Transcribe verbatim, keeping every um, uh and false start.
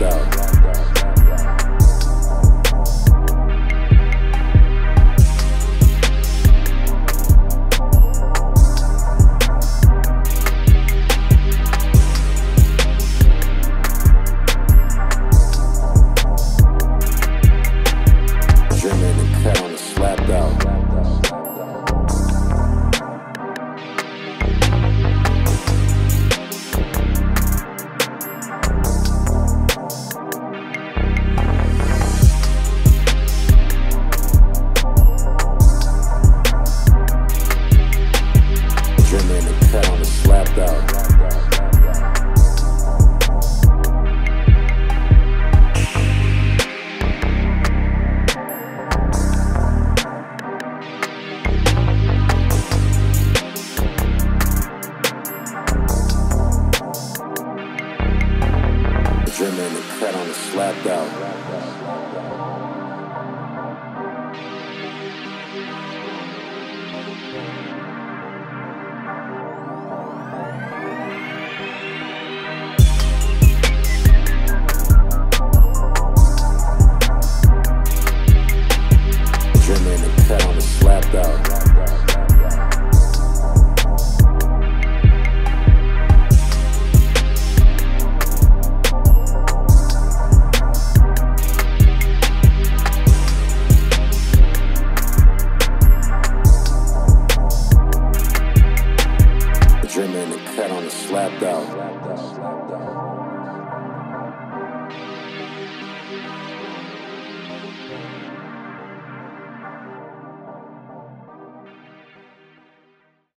locked out. Slapped out.